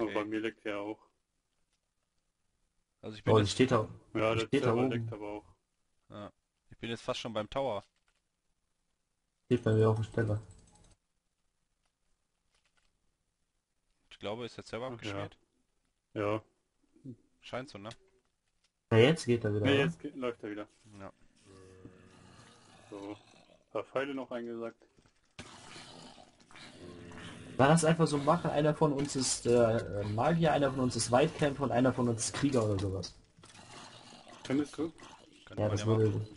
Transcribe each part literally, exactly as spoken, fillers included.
Okay. Aber bei mir leckt er auch. Also ich bin oh, jetzt... steht da. Ja, der steht Server da leckt aber auch. Ja. Ich bin jetzt fast schon beim Tower. Steht bei mir auf dem Steller. Ich glaube, ist der Server abgeschmiert? Ja. ja. Scheint so, ne? Na jetzt geht er wieder. Na jetzt geht, läuft er wieder. Ja. So. Ein paar Pfeile noch eingesackt. War das einfach so machen, einer von uns ist äh, Magier, einer von uns ist Wildcamp und einer von uns ist Krieger oder sowas. Könntest du? Könnte ja, das ja würde... Machen.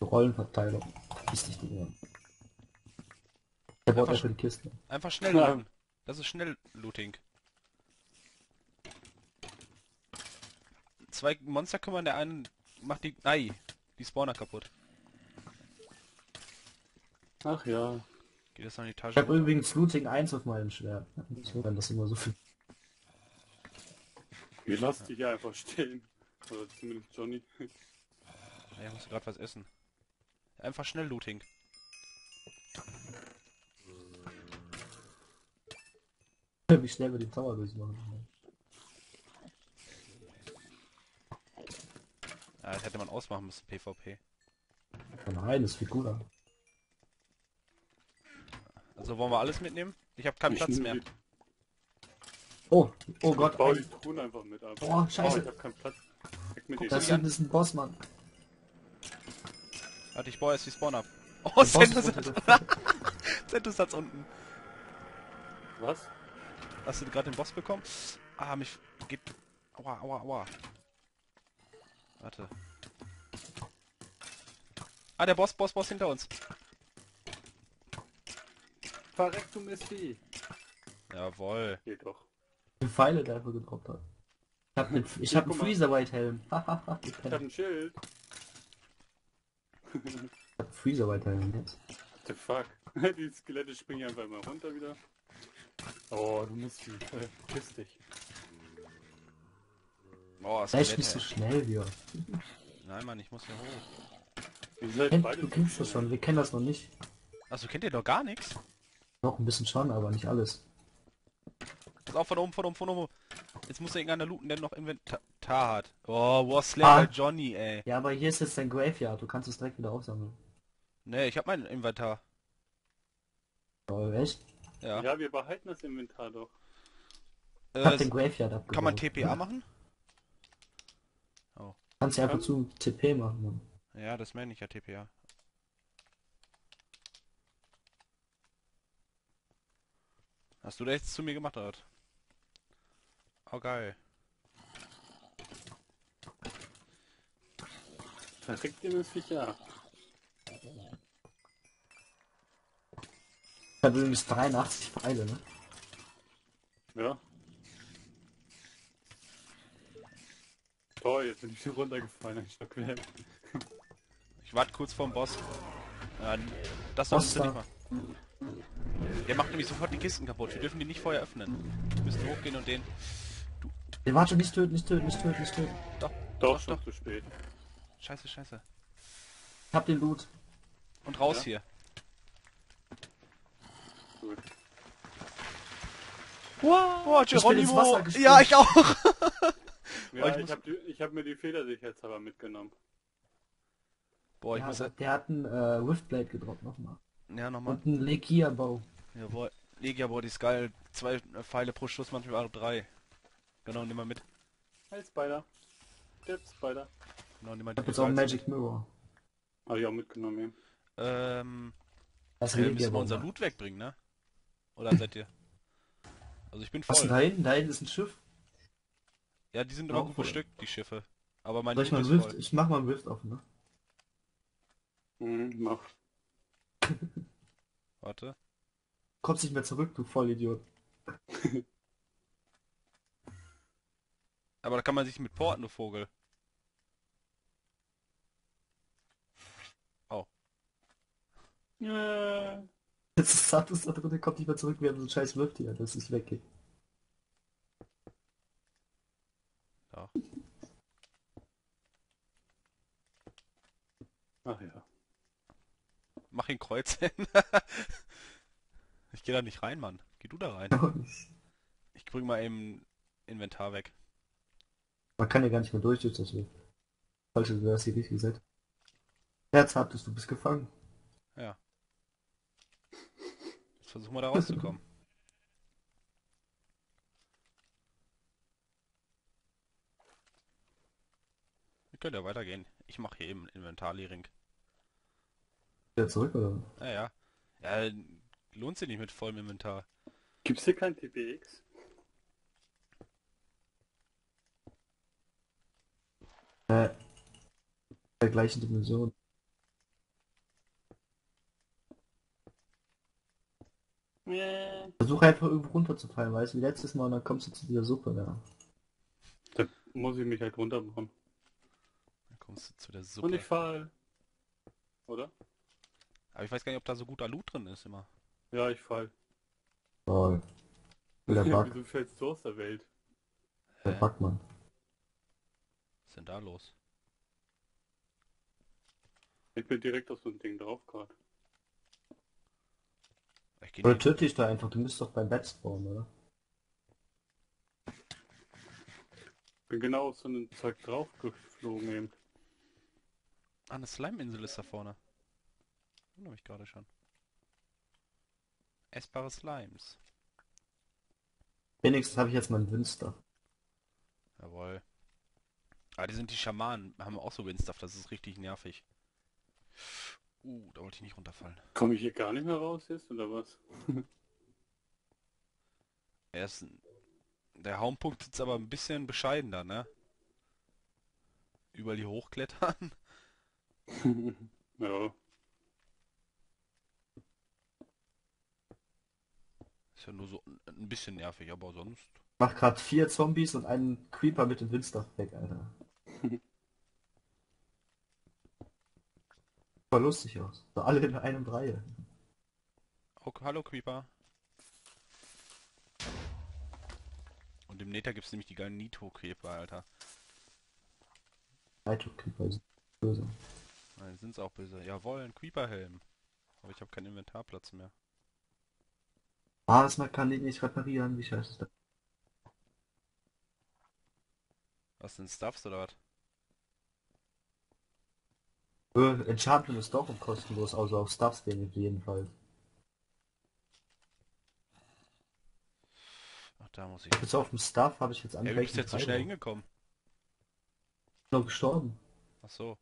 Rollenverteilung. Ist nicht die Uhr. Der einfach, für die Kiste. Einfach schnell ja. looten. Das ist schnell Looting. Zwei Monster kümmern, der einen macht die... Ei, die Spawner kaputt. Ach ja. Geht das an die Tasche? Ich habe übrigens Looting eins auf meinem Schwert. Ich wundere, dass immer so viel... Wir lassen dich einfach stehen. Oder zumindest Johnny. Ich muss gerade was essen. Einfach schnell Looting. Wie schnell wir den Tower durchmachen. Ah, das hätte man ausmachen müssen, PvP. Nein, das ist viel cooler. Also wollen wir alles mitnehmen? Ich habe keinen ich Platz mehr. Die... Oh, oh Gott. Ich baue die Truhen einfach mit ab. Oh, scheiße. Oh, ich habe keinen Platz. Mit Guck, das ist ein Boss, Mann. Warte, ich baue erst die Spawn ab. Oh, Zentus hat's, hat's unten. Was? Hast du gerade den Boss bekommen? Ah, mich gibt... Aua, aua, aua. Warte. Ah, der Boss, Boss, Boss hinter uns. Verreck, du Mistvieh. Jawohl. Geht doch. Die Pfeile, der einfach gedroppt hat. Ich hab einen ich hab Freezer-White-Helm. Ich hab ein Schild. Ich hab Freezer weiterhin jetzt. What the fuck? Die Skelette springen einfach mal runter wieder. Oh, du musst viel. Piss dich. Oh, Skelette. Nicht so schnell wir. Nein, Mann, ich muss ja hoch. Ihr seid Kennt, beide du kennst das schon, wir kennen das noch nicht. Achso, kennt ihr doch gar nichts? Noch ein bisschen schon, aber nicht alles. Pass auf, von oben, von oben, von oben. Jetzt muss er irgendeiner looten, der noch Inventar hat. Oh, war Slayer ah. Johnny, ey. Ja, aber hier ist jetzt dein Graveyard, du kannst es direkt wieder aufsammeln. Nee, ich hab mein Inventar. Oh, echt? Ja. Ja, wir behalten das Inventar doch. Ich äh, hab den Graveyard abgebaut. Kann man T P A machen? Oh. Kannst du ja ab und zu T P machen, Mann. Ja, das meine ich ja, T P A. Hast du das jetzt zu mir gemacht, oder? Oh, geil. Verreckt ihr das Viech ab. Ich habe übrigens dreiundachtzig Pfeile, ne? Ja. Toll, jetzt bin ich hier runtergefallen, ich hab gehört. Ich warte kurz vorm Boss. Ja, das solltest du nicht machen. Der macht nämlich sofort die Kisten kaputt, wir dürfen die nicht vorher öffnen. Wir müssen hochgehen und den... Den warte, nicht töten, nicht töten, nicht töten, nicht töten. Doch, doch, doch, doch. Zu spät. Scheiße, scheiße. Ich hab den Loot. Und raus ja. hier. Gut. Wow, wow, Geronimo. Ich bin ja, ich auch. ja, oh, ich ich muss... hab, die, ich hab mir die Federsicherheitshalber mitgenommen. Boah, ich ja, muss... Der ja... hat einen äh, Riftblade gedroppt, nochmal. Ja, nochmal. Und einen Legia-Bow. Jawohl, Legia-Bow, die ist geil. Zwei Pfeile pro Schuss, manchmal auch drei. Genau, nimm mal mit. Hey, Spider. Der Spider. Genau, nimm mal mit. Ich hab jetzt auch einen Magic Mirror. Hab ich auch mitgenommen, ja. Ähm... Das wir müssen mal unser Loot wegbringen, ne? Oder seid ihr? Also ich bin voll. Was ist denn da hinten? Da hinten ist ein Schiff. Ja, die sind immer gut bestückt, die Schiffe. Aber mein Loot ist voll. Ich mach mal einen Rift auf, ne? Mhm, mach. Warte. Kommst nicht mehr zurück, du Vollidiot. Aber da kann man sich mit porten, du Vogel. Oh. Yeah. Jetzt ist Satus da drin, kommt nicht mehr zurück, wir haben so einen scheiß Rift hier, das ist weg. Ja. Ach ja. Mach ihn Kreuz hin. Ich geh da nicht rein, Mann. Geh du da rein. Ich bring mal eben Inventar weg. Man kann ja gar nicht mehr durch, durch das hier. Falsch, du hast hier richtig gesagt. Herz hattest, du bist gefangen. Ja. Jetzt versuchen wir da rauszukommen. Wir können ja weitergehen. Ich mache hier eben Inventar-Leering. Ja, zurück oder? Naja. Ah, ja, lohnt sich nicht mit vollem Inventar. Gibt's hier kein T P X? Äh. Der gleichen Dimension. Yeah. Versuch einfach irgendwo runterzufallen, weißt du, wie letztes Mal, und dann kommst du zu dieser Suppe, ja. Da muss ich mich halt runter machen. Dann kommst du zu der Suppe. Und ich fall. Oder? Aber ich weiß gar nicht, ob da so guter Loot drin ist immer. Ja, ich fall. Oh. Der Bug. Wieso fällst du aus der Welt? Der Bug, Mann. Was ist denn da los? Ich bin direkt auf so ein Ding drauf gerade. Oder töte ich da einfach, du müsst doch beim Bett spawnen, oder? Ich bin genau auf so einen Zeug drauf geflogen eben. Ah, eine Slime-Insel ist da vorne. Den hab ich gerade schon. Essbare Slimes. Wenigstens habe ich jetzt meinen Windstuff. Jawohl. Ah, die sind die Schamanen, haben auch so Windstuff, das ist richtig nervig. Uh, da wollte ich nicht runterfallen. Komme ich hier gar nicht mehr raus jetzt, oder was? Er ist, der Hauptpunkt ist aber ein bisschen bescheidener, ne? Überall hier hochklettern. Ja. Ist ja nur so ein bisschen nervig, aber sonst... Mach grad vier Zombies und einen Creeper mit dem Windstuff weg, Alter. Lustig aus. So alle in einem Reihe. Okay, hallo Creeper. Und im Nether gibt es nämlich die geilen Nito-Creeper, Alter. Nito-Creeper sind böse. Nein, sind's auch böse. Jawohl, ein Creeper-Helm. Aber ich habe keinen Inventarplatz mehr. Ah, das kann ich nicht reparieren. Wie scheiße ist das? Was denn, Stuffs oder was? Enchantment ist doch kostenlos, also auch Stuffs den auf jeden Fall. Ach, da muss ich. Jetzt hin. Auf dem Stuff habe ich jetzt angefangen. Ja, du bist jetzt so schnell hingekommen. Ich bin noch gestorben. Ach so.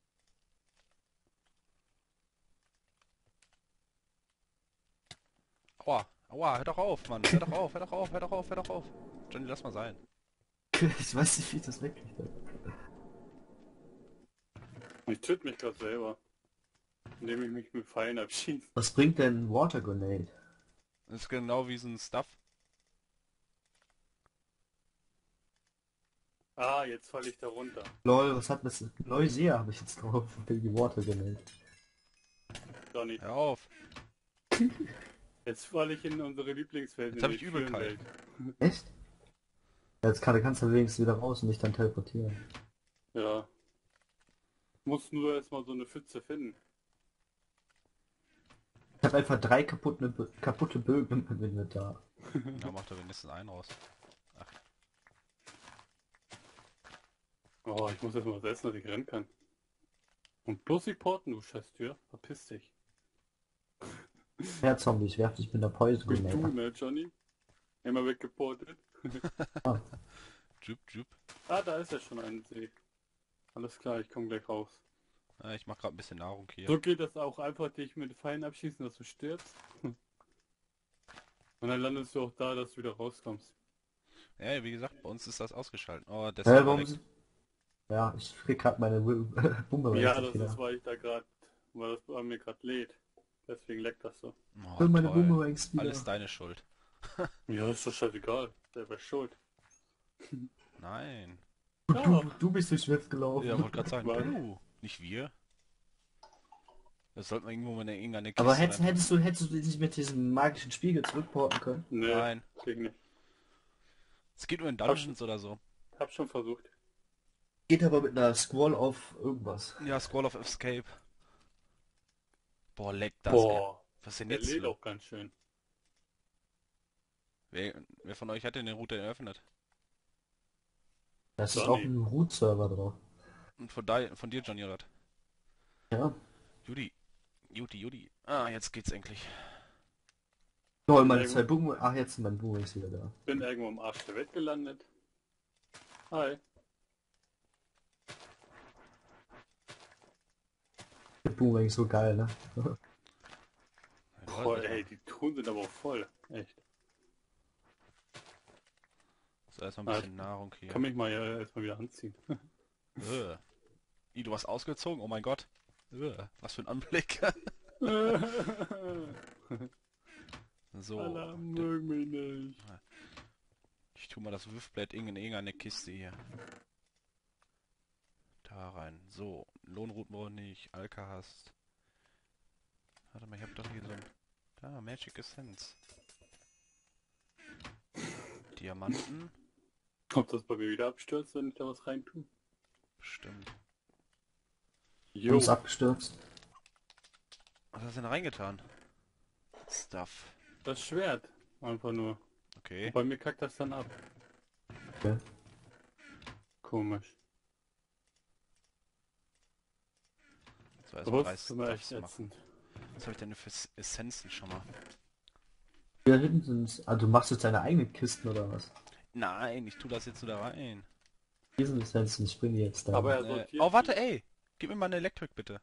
Aua, aua, hör doch auf, Mann. Hör doch auf, hör doch auf, hör doch auf, hör doch auf. Johnny, lass mal sein. Ich weiß nicht, wie ich das wegkriegt habe. Ich töte mich gerade selber, indem ich mich mit Pfeilen abschieße. Was bringt denn Water Grenade? Das ist genau wie so ein Stuff. Ah, jetzt falle ich da runter. Lol, was hat das? Leusea habe ich jetzt drauf, die Water Grenade. Johnny. Hör auf. Jetzt falle ich in unsere Lieblingswelt. Jetzt habe ich Übelkeit. Echt? Jetzt kann, kannst du wenigstens wieder raus und dich dann teleportieren. Ja. Muss nur erstmal so eine Pfütze finden. Ich habe einfach drei kaputte, kaputte Bögen im Inventar. Ja, mach da wenigstens einen raus. Ach. Oh, ich muss erstmal selbst noch nicht rennen kann. Und bloß die Porten, du Scheißtür. Verpiss dich. Ja, Zombie, ich werf dich mit der Poison. Bist du, ne, Johnny? Immer weggeportet. Ah. Jup, jup. Ah, da ist ja schon ein See. Alles klar, ich komme gleich raus. Ah, ich mache gerade ein bisschen Nahrung hier. So geht das auch einfach, dich mit Pfeilen abschießen, dass du stirbst. Und dann landest du auch da, dass du wieder rauskommst. Ja, wie gesagt, bei uns ist das ausgeschaltet. Oh, das äh, warum... Ja, ich krieg gerade meine Bumbe. Ja, das ist, weil ich da gerade, weil das bei mir gerade lädt. Deswegen leckt das so. Oh, meine Bumbe, alles deine Schuld. Ja, ist doch scheißegal. Selber schuld. Nein. Ja. Du, du bist durch Schwert gelaufen. Ja, wollte gerade sagen, du, nicht wir. Das sollten wir irgendwo mal in irgendeine Kiste. Aber hättest, hättest du hättest du dich mit diesem magischen Spiegel zurückporten können? Nee, nein. Nicht. Es geht nur in Dungeons hab, oder so. Hab schon versucht. Geht aber mit einer Squall auf irgendwas. Ja, Squall of Escape. Boah, leck das. Boah, was denn jetzt? Der lädt auch ganz schön. Wer, wer von euch hat denn den Router eröffnet? Das ist Johnny. Auch ein Root-Server drauf. Und von, da, von dir, Johnny, oder? Ja. Judy. Judy, Judy. Ah, jetzt geht's endlich. Toll, meine zwei Buben. Ach, jetzt mein Buben ist wieder da. Bin irgendwo im Arsch der Welt gelandet. Hi. Der Buben eigentlich so geil, ne? Boah, ey, die Truhen sind aber auch voll. Echt. So, erstmal ein bisschen ah, Nahrung hier. Kann mich mal ja, erstmal wieder anziehen. I, du warst ausgezogen? Oh mein Gott. Was für ein Anblick. So. Alarm, mögen mich nicht. Ich tue mal das Wiffblatt in irgendeine Kiste hier. Da rein. So. Lohnrouten brauche ich nicht. Alkahast. Warte mal, ich hab doch hier so ein... Da, Magic Essence. Diamanten. Ob das bei mir wieder abstürzt, wenn ich da was rein tue? Bestimmt. Jo. Ist abgestürzt. Was hast du denn reingetan? Stuff. Das Schwert. Einfach nur. Okay. Und bei mir kackt das dann ab. Okay. Komisch. So, erstmal dreißig machen. Was habe ich denn für Essenzen schon mal? Ja, hinten sind... Ah, du machst jetzt deine eigenen Kisten oder was? Nein, ich tue das jetzt wieder rein. Hier sind Essenzen, ich bringe die jetzt da. Aber er äh, oh, warte, ey! Gib mir mal eine Elektrik, bitte.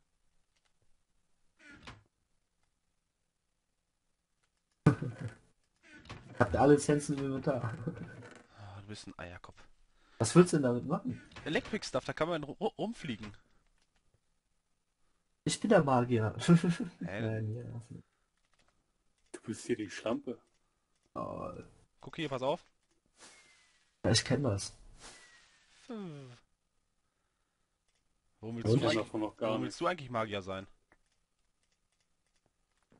Habt ihr alle Essenzen im Inventar? Oh, du bist ein Eierkopf. Was willst du denn damit machen? Electric Stuff, da kann man rumfliegen. Ich bin der Magier. Hey. Nein, ja. Du bist hier die Schlampe. Oh. Guck hier, pass auf. Ja, ich kenne das. Hm. Warum willst, du eigentlich, noch gar warum willst du eigentlich Magier sein?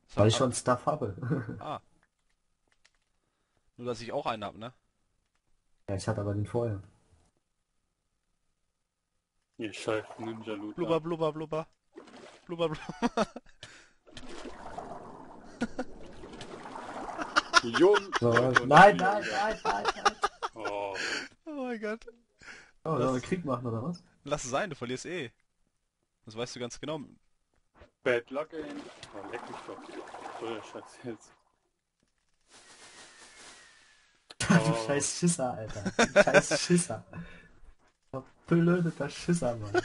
Das Weil ich schon Stuff habe. Ah. Nur, dass ich auch einen habe, ne? Ja, ich hatte aber den vorher. Ihr scheiß Ninja-Loot. Blubber, blubber, blubber. Blubber, blubber. Jung. So, nein, nein, nein, nein, nein. Oh, oh mein Gott. Oh, sollen wir Krieg machen oder was? Lass es sein, du verlierst eh. Das weißt du ganz genau. Bad luck in. Oh, leck mich doch. Oh, Schatz, jetzt. Du scheiß Schisser, Alter. Du scheiß Schisser. Blödeter Schisser, Mann.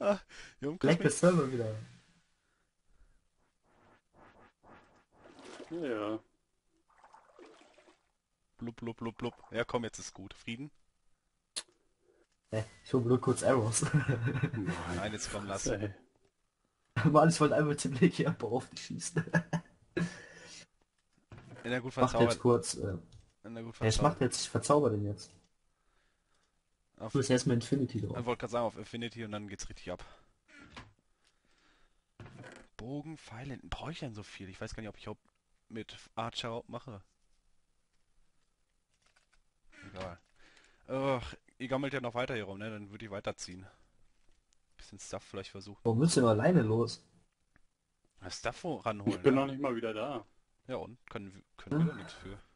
Ah, Junge, leck das Server wieder. Ja. Blub, blub, blub, blub. Ja, komm, jetzt ist gut. Frieden. Hey, ich hole nur kurz Arrows. Nein, jetzt komm, lass. Ey. Mann, ich wollte einfach den Blick hier auf dich schießen. In der gut verzaubert. Mach jetzt kurz. Äh, In der gut verzaubert. Ich mach jetzt, ich verzauber den jetzt. Auf du bist erstmal Infinity drauf. Ich wollte gerade sagen, auf Infinity und dann geht's richtig ab. Bogen, Pfeile, brauche ich denn so viel? Ich weiß gar nicht, ob ich überhaupt mit Archer mache. Egal. Ach, ihr gammelt ja noch weiter hier rum, ne? Dann würde ich weiterziehen. Bisschen Stuff vielleicht versuchen. Warum müsst ihr nur alleine los? Na, Stuff ranholen. Ich bin ja noch nicht mal wieder da. Ja und? Können, können hm. wir da nichts für.